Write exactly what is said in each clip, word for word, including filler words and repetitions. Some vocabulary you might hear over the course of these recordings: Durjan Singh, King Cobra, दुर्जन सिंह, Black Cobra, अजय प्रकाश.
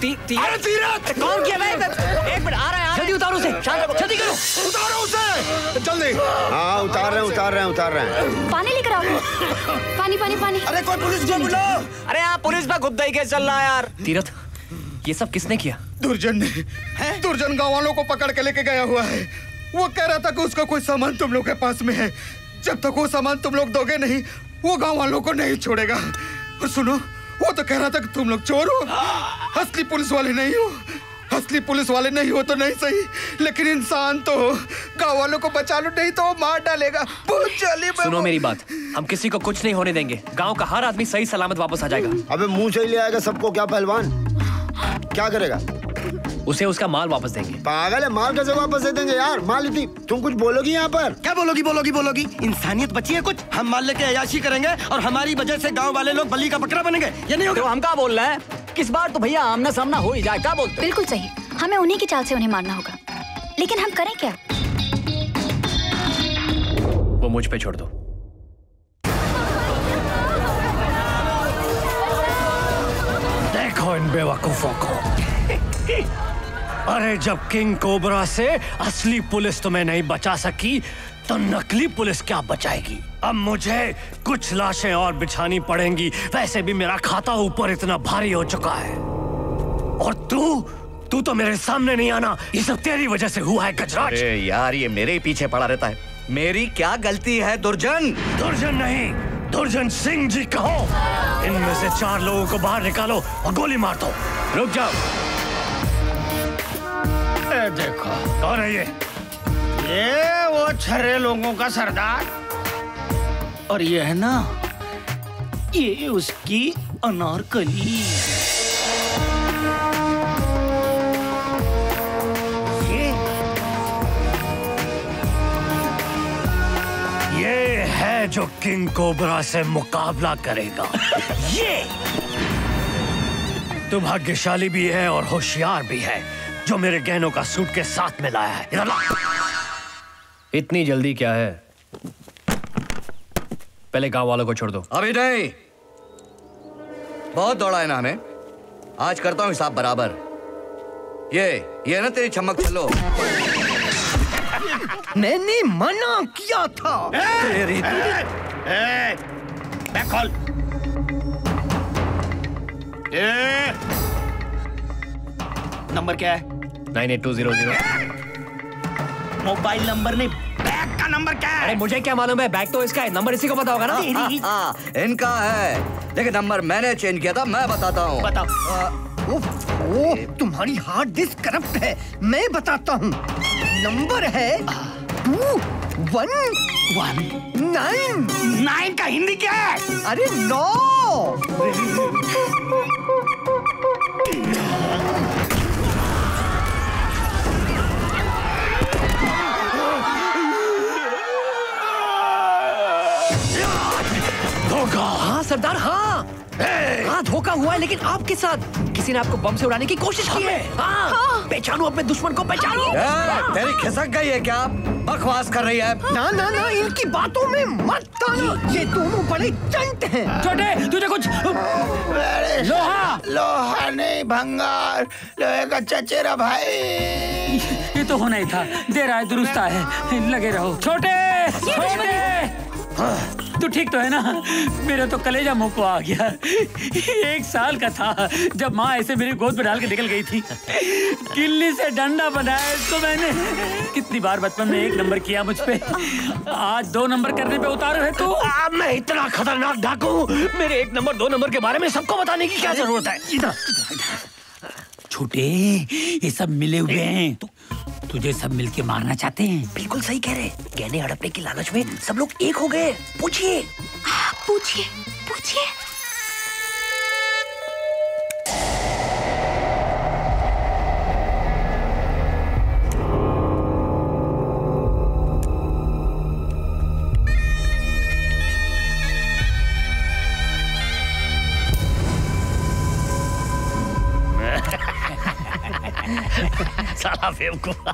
ती, ती, अरे तीरथ कौन किया भाई? एक मिनट आ रहा है, जल्दी उतारो उसे, जल्दी करो, उतारो उसे जल्दी। हाँ उतार रहे हैं उतार रहे हैं उतार रहे हैं। पानी लेकर आओ, पानी पानी पानी। अरे कोई पुलिस को बुलाओ। अरे आप पुलिस में गुद्दाई के चल रहा है यार। तीरथ ये सब किसने किया? दुर्जन ने। दुर्जन गाँव वालों को पकड़ के लेके गया हुआ है। वो कह रहा था कि उसका कोई सामान तुम लोग के पास में है, जब तक वो सामान तुम लोग दोगे नहीं वो गाँव वालों को नहीं छोड़ेगा। और सुनो वो तो कह रहा था कि तुम लोग चोर हो, असली पुलिस वाले नहीं हो। असली पुलिस वाले नहीं हो तो नहीं सही, लेकिन इंसान तो हो। गाँव वालों को बचा लो नहीं तो मार डालेगा। सुनो मेरी बात, हम किसी को कुछ नहीं होने देंगे। गांव का हर आदमी सही सलामत वापस आ जाएगा। अबे मुंह से ही ले आएगा सबको क्या पहलवान? क्या करेगा? उसे उसका माल वापस देंगे। पागल है, माल कैसे वापस दे देंगे यार? माल इतनी तुम कुछ बोलोगी यहाँ पर? क्या बोलोगी बोलोगी बोलोगी? इंसानियत बची है कुछ? हम माल लेके अयाशी करेंगे और हमारी वजह से गांव वाले लोग बली का बकरा बनेंगे, ये नहीं होगा। तो हम क्या बोल रहे हैं? किस बार तो भैया आमना सामना हो ही जाए। क्या बोलते? बिल्कुल सही, हमें उन्हीं की चाल से उन्हें मारना होगा। लेकिन हम करें क्या? वो मुझ पे छोड़ दो। देखो इन बेवकूफों को। अरे जब किंग कोबरा से असली पुलिस तुम्हें नहीं बचा सकी तो नकली पुलिस क्या बचाएगी? अब मुझे कुछ लाशें और बिछानी पड़ेंगी, वैसे भी मेरा खाता ऊपर इतना भारी हो चुका है। और तू तू तो मेरे सामने नहीं आना, ये सब तेरी वजह से हुआ है गजराज। अरे यार ये मेरे पीछे पड़ा रहता है, मेरी क्या गलती है? दुर्जन दुर्जन नहीं, दुर्जन सिंह जी कहो। इनमें से चार लोगों को बाहर निकालो और गोली मार दो। रुक जाओ, देखो कौन है ये? ये वो छर्रे लोगों का सरदार, और ये है ना ये उसकी अनारकली। ये ये है जो किंग कोबरा से मुकाबला करेगा। ये तो भाग्यशाली भी है और होशियार भी है जो मेरे गहनों का सूट के साथ में लाया है। इधर ला। इतनी जल्दी क्या है? पहले गांव वालों को छोड़ दो। अभी नहीं, बहुत दौड़ा है ना हमें, आज करता हूं हिसाब बराबर। ये ये ना तेरी चमक चलो। मैंने मना किया था। ए, तेरी ए, ए, बैकॉल। ए, नंबर क्या है? Nine eight two zero zero. Mobile number नहीं, बैग का नंबर क्या है? अरे मुझे क्या मालूम है, बैग तो इसका है, नंबर इसी को पता होगा ना। हाँ, हाँ, इनका है, लेकिन नंबर मैंने चेंज किया था। मैं बताता हूँ। बताओ। वो तुम्हारी हार्ड डिस्क करप्ट है, मैं बताता हूँ। नंबर है two one one nine. Nine का हिंदी क्या है? अरे नो। हाँ सरदार, हाँ हाँ धोखा हुआ है, लेकिन आपके साथ किसी ने आपको बम से उड़ाने की कोशिश की है। हाँ, हाँ। पहचानो अपने दुश्मन को, पहचानो। हाँ। तेरी खिसक गई है क्या? बकवास कर रही है। ना ना ना, इनकी बातों में मत आना, ये दोनों बड़े चंट हैं। छोटे तुझे कुछ लोहा लोहा नहीं भंगार, लोहे का चचेरा भाई। ये तो होना ही था, देर आए दुरुस्त आए, लगे रहो। छोटे तो ठीक तो है ना? मेरा तो कलेजा मुंह को आ गया। एक साल का था जब माँ ऐसे मेरी गोद में डाल के निकल गई थी। किल्ली से डंडा बनाया इसको मैंने। कितनी बार बचपन में एक नंबर किया मुझ पे, आज दो नंबर करने पे उतार है तू। अब मैं इतना खतरनाक डाकू हूँ, मेरे एक नंबर दो नंबर के बारे में सबको बताने की क्या जरूरत है? इधर छोटे, ये सब मिले हुए हैं, तुझे सब मिलके मारना चाहते हैं। बिल्कुल सही कह रहे, गहने हड़पने की लालच में सब लोग एक हो गए। पूछिए पूछिए पूछिए। बेवकूफ।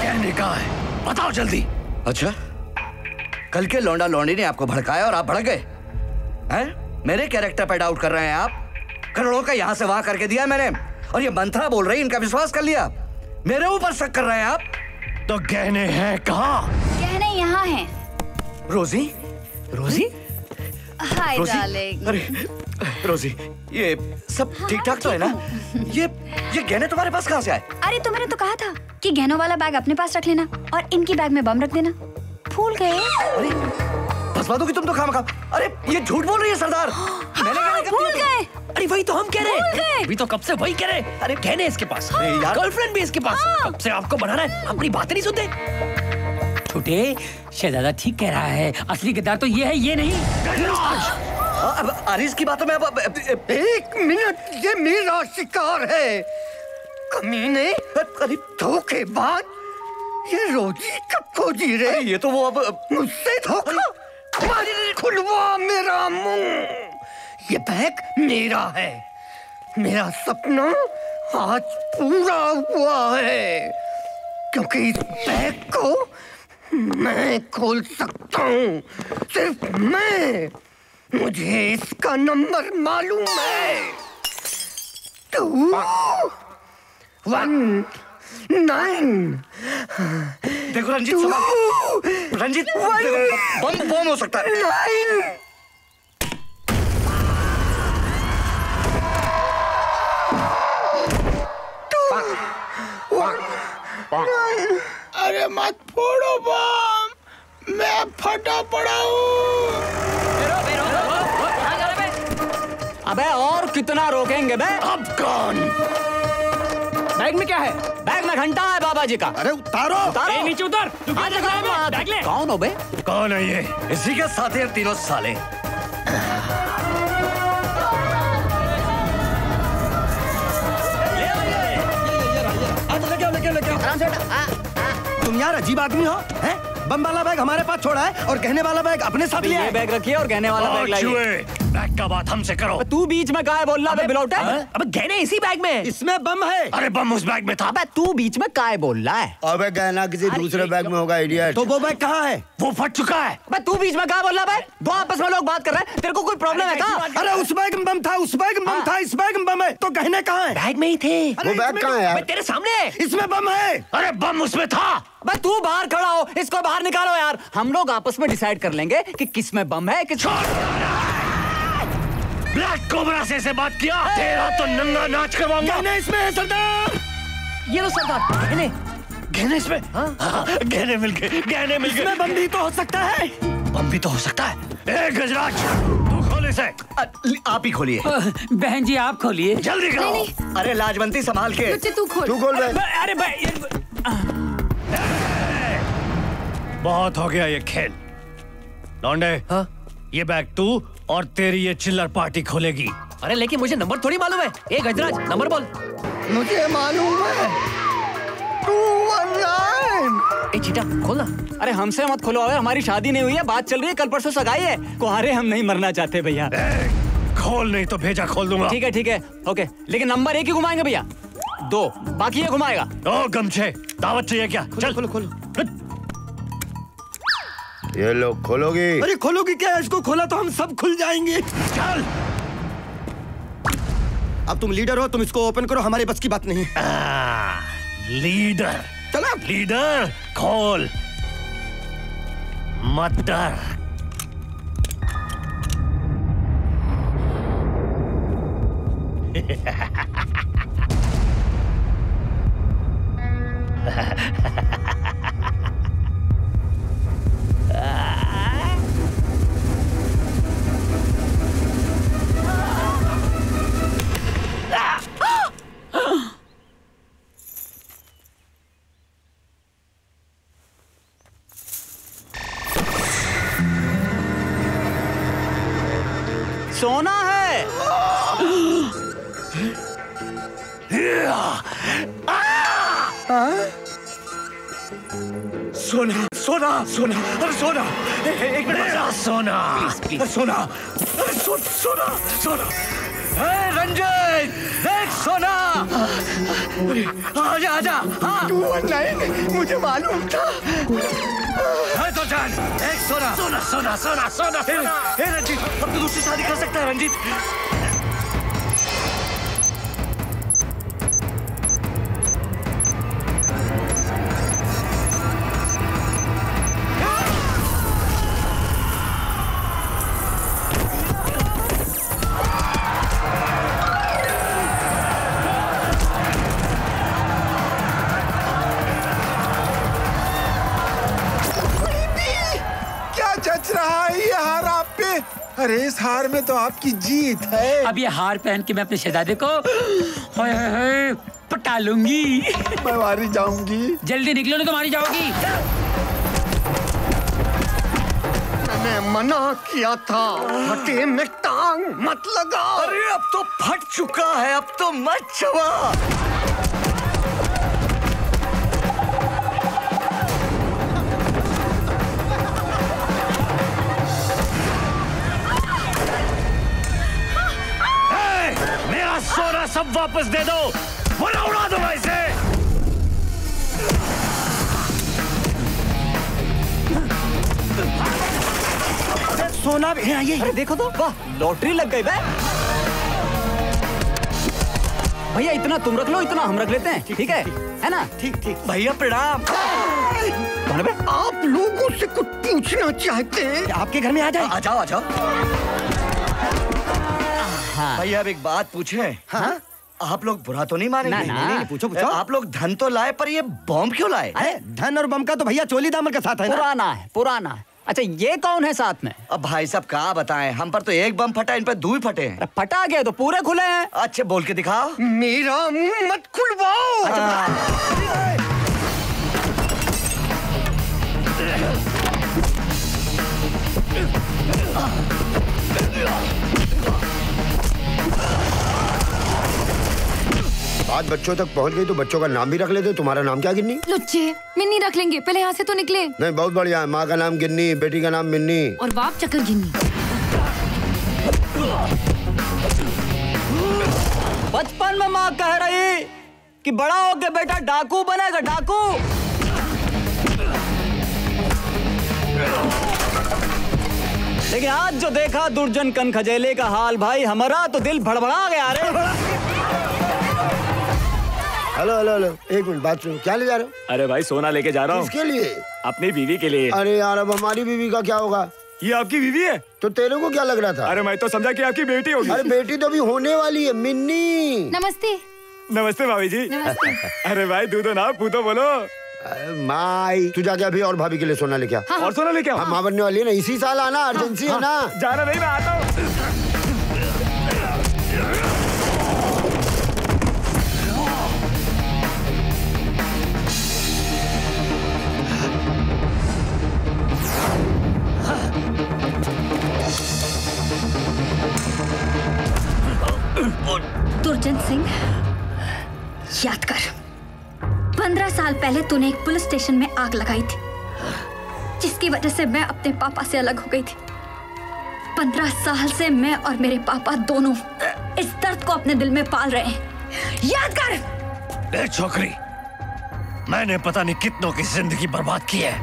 कैंडी कहाँ है? बताओ जल्दी। अच्छा, कल के लौंडा लौंडी ने आपको भड़काया और आप भड़क गए हैं? मेरे कैरेक्टर पर डाउट कर रहे हैं आप? करोड़ों का यहाँ से वहाँ करके दिया मैंने, और ये मंत्रा बोल रही, इनका विश्वास कर लिया। मेरे ऊपर शक कर रहे हैं आप? तो गहने हैं कहाँ? गहने यहाँ हैं। रोजी, रोजी, हाय डार्लिंग। अरे रोजी, ये सब ठीक ठाक तो है ना? ये ये गहने तुम्हारे पास कहाँ से आए? अरे तुमने तो कहा था कि गहनों वाला बैग अपने पास रख लेना और इनकी बैग में बम रख देना, भूल गए? अरे फसवा दोगी तुम तो खामखा। अरे ये झूठ बोल रही है सरदार। मैंने भूल गए। अरे वही तो हम कह रहे हैं, अभी तो कब से वही कह रहे हैं। अरे कहने इसके पास, हाँ। यार गर्लफ्रेंड भी इसके पास, हाँ। कब से आपको बनाना है, अपनी बातें नहीं सुनते। छोटे शहजादा ठीक कह रहा है, असली गद्दार तो ये है, ये नहीं। अब आरिस की बातों में अब, अब, अब, अब एक मिनट, ये मेरा शिकार है कमीने। अरे धोखेबाज, ये रोजी कब खोजी रे? ये तो वो अब मुझसे धोखा। खुलवा मेरा मुँह, ये बैग मेरा है, मेरा सपना आज पूरा हुआ है, क्योंकि इस बैग को मैं खोल सकता हूँ, सिर्फ मैं। मुझे इसका नंबर मालूम है, टू वन नाइन। देखो रंजीत, रंजीत बम बम हो सकता है। Nine bomb. अरे मत फोड़ो बम, मैं फटा पड़ा हूँ। अबे और कितना रोकेंगे बे? अब कौन? बैग में क्या है? बैग में घंटा है बाबा जी का। अरे उतारो, उतारो। नीचे उतर। कौन हो बे? कौन है ये? इसी के साथ है तीनों साले। तुम यार अजीब आदमी हो हैं? बम वाला बैग हमारे पास छोड़ा है और गहने वाला बैग अपने साथ लिया है। बैग रखिए और गहने वाला बैग लाइए। बैग का बात हमसे करो। तू बीच में काहे बोल रहा है बिलौटा? अबे गहने इसी बैग में, इसमें बम है। अरे बम उस बैग में था। अबे तू बीच में काहे बोल रहा है? अबे गहना किसी दूसरे बैग में होगा इडियट। तो वो बैग कहाँ है? वो फट चुका है। अबे तू बीच में काहे बोल रहा है? दो आपस में लोग बात कर रहे हैं, तेरे को कोई प्रॉब्लम है क्या? अरे उस बैग में बम था, उस बैग में बम था, इस बैग में बम है, तो गहने कहाँ है? बैग में ही थे। वो बैग कहाँ है? तेरे सामने है, इसमें बम है। अरे बम उसमें था। अबे तू बाहर खड़ा हो, इसको बाहर निकालो यार। हम लोग आपस में डिसाइड कर लेंगे कि किस में बम है, किस। ब्लैक कोबरा से ऐसे बात किया, तेरा तो नंगा नाच करवाऊंगा। गहने इसमें है सरदार। ये लो सरदार, गहने। गहने इसमें? हाँ? हाँ, गहने मिल गए, गहने मिल गए। इसमें बम भी तो हो सकता है। बम भी तो हो सकता है। ए गजराज, तू खोल इसे। आप ही खोलिए। बहन जी आप खोलिए, जल्दी करो। अरे लाजवंती संभाल के। तू खोल, तू खोल। अरे बहुत हो गया ये खेल लौंडे। हाँ? ये बैग तू और तेरी ये चिल्लर पार्टी खोलेगी। अरे लेकिन मुझे नंबर थोड़ी मालूम है। ए गजराज, नंबर बोल। मुझे मालूम है टू वन नाइन। ए चीटा खोलना। अरे हमसे मत खोलो, हमारी शादी नहीं हुई है, बात चल रही है, कल परसों सगाई है। कुहारे हम नहीं मरना चाहते भैया। खोल, नहीं तो भेजा खोल दूंगा। ठीक है ठीक है ओके, लेकिन नंबर एक ही घुमाएंगे भैया, दो बाकी ये घुमाएगा। ओ गमछे, दावत चाहिए क्या? चल खोलो खोलो। ये लोग खोलोगी? अरे खोलोगी क्या? इसको खोला तो हम सब खुल जाएंगे। चल अब तुम लीडर हो, तुम इसको ओपन करो, हमारे बस की बात नहीं। आ, लीडर चला, लीडर खोल। मत डर। सोना है। सोना सोना सोना, अरे सोना, एक मिनट। सोना सोना सोना सोना। संजय देख सोना, आजा आजा। हाँ तू नहीं, मुझे मालूम था। है तो जान, देख सोना सोना सोना सोना सोना सोना। हे रंजीत, अब तू दूसरी शादी कर सकता है रंजीत। अरे इस हार में तो आपकी जीत है। अब ये हार पहन के मैं अपने शहजादे को होय होय होय पटा लूंगी। मैं मारी जाऊंगी। जल्दी निकलो नहीं तो मारी जाओगी। मैंने मना किया था, फटे में टांग मत लगाओ। अरे अब तो फट चुका है, अब तो मत छुआ। सोना सब वापस दे दो, वरना उड़ा दूंगा इसे। सोना भी है, ये देखो तो, वाह लॉटरी लग गई बे। भैया इतना तुम रख लो, इतना हम रख लेते हैं, ठीक है, है ना? ठीक ठीक भैया प्रणाम। आप लोगों से कुछ पूछना चाहते हैं? आपके घर में आ जाए। आ जाओ आ जाओ। हाँ। भाई अब एक बात पूछे। हाँ? आप लोग बुरा तो नहीं मानेंगे? नहीं, नहीं, नहीं, पूछो पूछो। आप लोग धन तो लाए, पर ये बम क्यों लाए? अरे धन और बम का तो भैया चोली दामन के साथ है ना? पुराना है पुराना है। अच्छा ये कौन है साथ में? अब भाई साहब क्या बताएं, हम पर तो एक बम फटा, इन पर दो ही फटे हैं। फटा गया तो पूरे खुले हैं। अच्छे बोल के दिखाओ। मेरा मुँह मत खुलवाओ। बात बच्चों तक पहुंच गई तो बच्चों का नाम भी रख लेते। तुम्हारा नाम क्या? गिन्नी। लुच्चे मिन्नी रख लेंगे, पहले यहाँ से तो निकले। नहीं बहुत बढ़िया, माँ का नाम गिन्नी, बेटी का नाम मिन्नी और बाप चक्कर गिन्नी। बचपन में माँ कह रही कि बड़ा होके बेटा डाकू बनेगा, डाकू। लेकिन आज जो देखा दुर्जन कन खजेले का हाल, भाई हमारा तो दिल भड़बड़ा गया रे। हेलो हेलो हेलो, एक मिनट बात सुनो, क्या ले जा रहे हो? अरे भाई सोना लेके जा रहा हूँ। किसके लिए? अपनी बीवी के लिए। अरे यार अब हमारी बीवी का क्या होगा? ये आपकी बीवी है? तो तेरे को क्या लग रहा था? अरे मैं तो समझा कि आपकी बेटी होगी। अरे बेटी तो अभी होने वाली है, मिन्नी। नमस्ते। नमस्ते भाभी जी। नमस्ते। अरे भाई दूधो ना पूतो बोलो। माई तू जाके अभी और भाभी के लिए सोना लेके आ। और सोना लेके आ? माँ बनने वाली है ना, इसी साल आना, अर्जेंसी है ना। जाना नहीं, मैं आता हूँ। दुर्जन सिंह याद कर, पंद्रह साल पहले तूने एक पुलिस स्टेशन में आग लगाई थी, जिसकी वजह से मैं अपने पापा से अलग हो गई थी। पंद्रह साल से मैं और मेरे पापा दोनों इस दर्द को अपने दिल में पाल रहे हैं, याद कर। छोकरी मैंने पता नहीं कितनों की जिंदगी बर्बाद की है,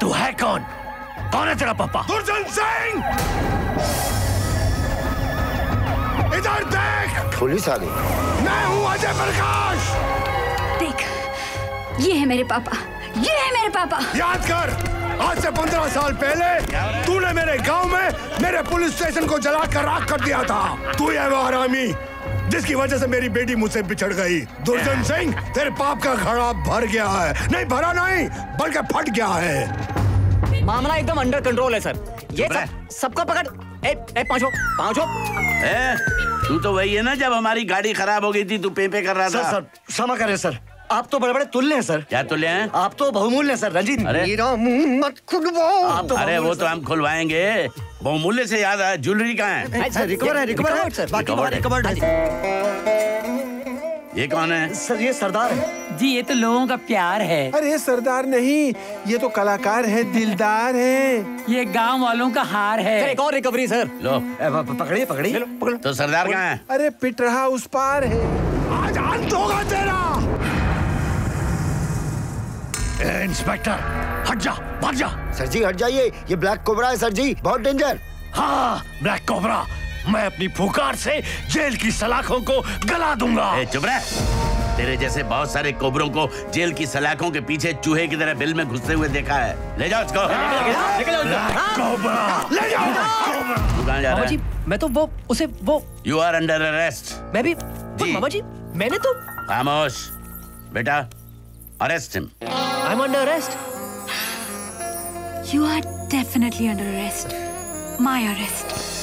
तू है कौन? कौन है तेरा पापा? दुर्जन सिंह। इधर देख, पुलिस आ गई। मैं हूँ अजय प्रकाश। देख ये है मेरे पापा, ये है मेरे पापा। याद कर, आज से पंद्रह साल पहले तूने मेरे गांव में मेरे पुलिस स्टेशन को जलाकर राख कर दिया था। तू है वो हरामी जिसकी वजह से मेरी बेटी मुझसे बिछड़ गई। दुर्जन सिंह तेरे पाप का घड़ा भर गया है, नहीं भरा नहीं बल्कि फट गया है। मामला एकदम अंडर कंट्रोल है सर। ये सबको पकड़। ए, ए, पाँचो, पाँचो। ए, तू तो वही है ना जब हमारी गाड़ी खराब हो गई थी, तू पेपे कर रहा था। सर सर क्षमा करें सर, आप तो बड़े बड़े तुल्ले हैं सर। क्या तुल्ले हैं? आप तो बहुमूल्य हैं सर। रंजीत मेरा मुंह मत खुलवाओ। आप तो अरे वो तो हम खुलवाएंगे। बहुमूल्य से याद आया, ज्वेलरी कहाँ है? रिकवर है, रिकवर है सर। बाकी रिकवर। ये कौन है सर? ये सरदार है जी ये तो लोगों का प्यार है। अरे सरदार नहीं, ये तो कलाकार है, दिलदार है, ये गांव वालों का हार है। एक और रिकवरी सर। लो पकड़िए पकड़िए। तो सरदार कहाँ है? अरे पिट रहा उस पार है। आज अंत होगा तेरा। ए, इंस्पेक्टर हट जा, भाग जा। सर जी हट जाइए, ये ब्लैक कोबरा है सर जी, बहुत डेंजर। हाँ ब्लैक कोबरा, मैं अपनी फुकार से जेल की सलाखों को गला दूंगा। ए, चुप रह, तेरे जैसे बहुत सारे कोबरों को जेल की सलाखों के पीछे चूहे की तरह बिल में घुसते हुए देखा है। ले जाओ इसको। मामा जी मैं तो वो उसे वो। You are under arrest. मैं भी मामा जी मैंने तो। खामोश बेटा, arrest him. I am under arrest. You are definitely under arrest, my arrest.